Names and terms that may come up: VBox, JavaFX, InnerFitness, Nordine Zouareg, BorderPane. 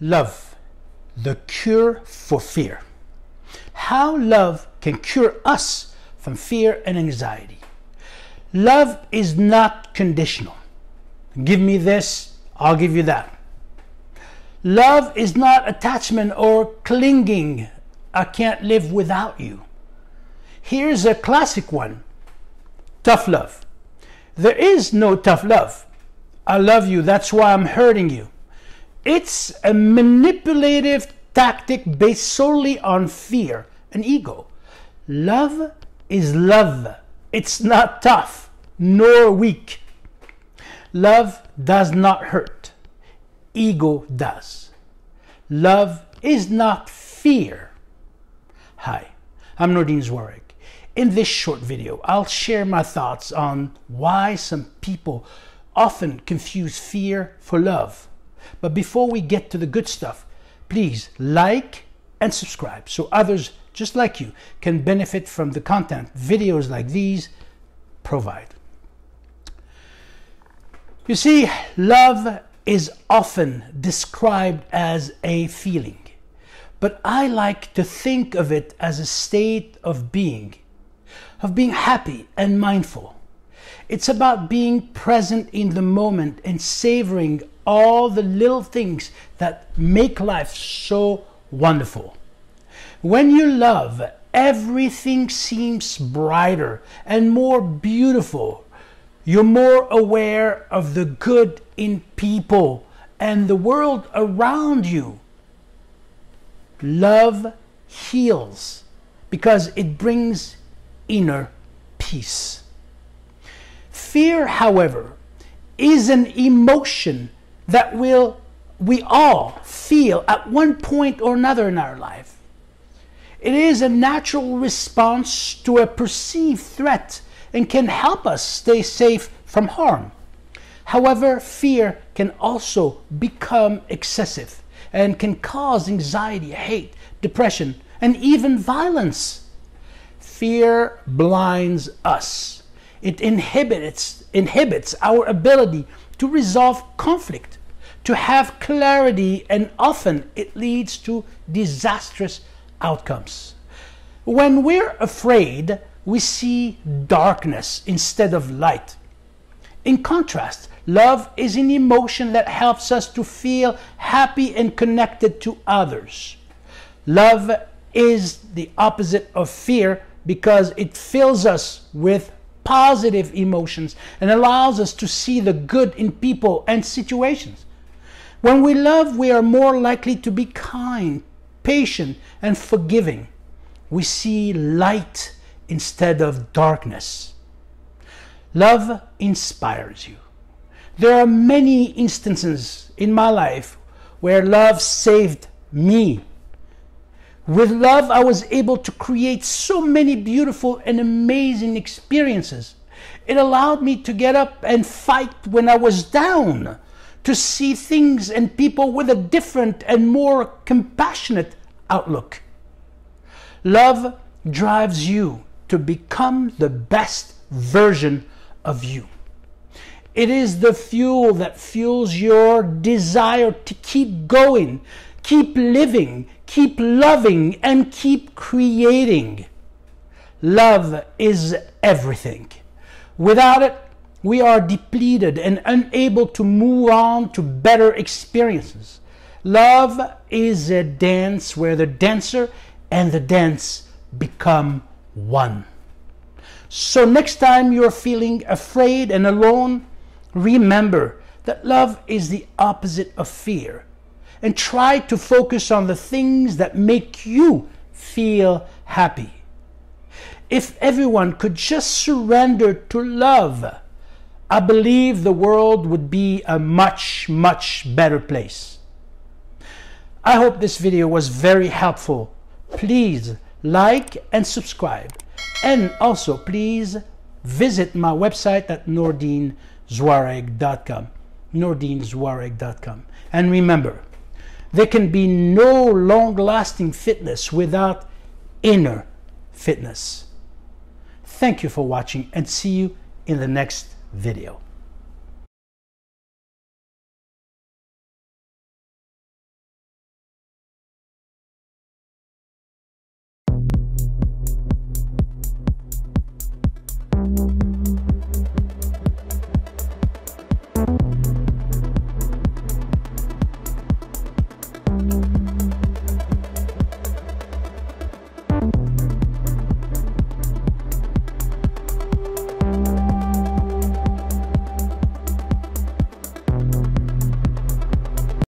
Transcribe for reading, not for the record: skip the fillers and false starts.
Love, the cure for fear. How love can cure us from fear and anxiety. Love is not conditional. Give me this, I'll give you that. Love is not attachment or clinging. I can't live without you. Here's a classic one, tough love. There is no tough love. I love you, that's why I'm hurting you. It's a manipulative tactic based solely on fear and ego. Love is love. It's not tough nor weak. Love does not hurt. Ego does. Love is not fear. Hi, I'm Nordine Zouareg. In this short video, I'll share my thoughts on why some people often confuse fear for love. But before we get to the good stuff, please like and subscribe so others just like you can benefit from the content videos like these provide. You see, love is often described as a feeling, but I like to think of it as a state of being happy and mindful. It's about being present in the moment and savoring all the little things that make life so wonderful. When you love, everything seems brighter and more beautiful. You're more aware of the good in people and the world around you. Love heals because it brings inner peace. Fear, however, is an emotion that we all feel at one point or another in our life. It is a natural response to a perceived threat and can help us stay safe from harm. However, fear can also become excessive and can cause anxiety, hate, depression, and even violence. Fear blinds us. It inhibits our ability to resolve conflict, to have clarity, and often it leads to disastrous outcomes. When we're afraid, we see darkness instead of light. In contrast, love is an emotion that helps us to feel happy and connected to others. Love is the opposite of fear because it fills us with positive emotions and allows us to see the good in people and situations. When we love, we are more likely to be kind, patient, and forgiving. We see light instead of darkness. Love inspires you. There are many instances in my life where love saved me. With love, I was able to create so many beautiful and amazing experiences. It allowed me to get up and fight when I was down, to see things and people with a different and more compassionate outlook. Love drives you to become the best version of you. It is the fuel that fuels your desire to keep going, keep living, keep loving, and keep creating. Love is everything. Without it, we are depleted and unable to move on to better experiences. Love is a dance where the dancer and the dance become one. So next time you're feeling afraid and alone, remember that love is the opposite of fear, and try to focus on the things that make you feel happy. If everyone could just surrender to love, I believe the world would be a much, much better place. I hope this video was very helpful. Please like and subscribe. And also please visit my website at nordinezouareg.com. nordinezouareg.com. And remember, there can be no long-lasting fitness without inner fitness. Thank you for watching, and see you in the next video.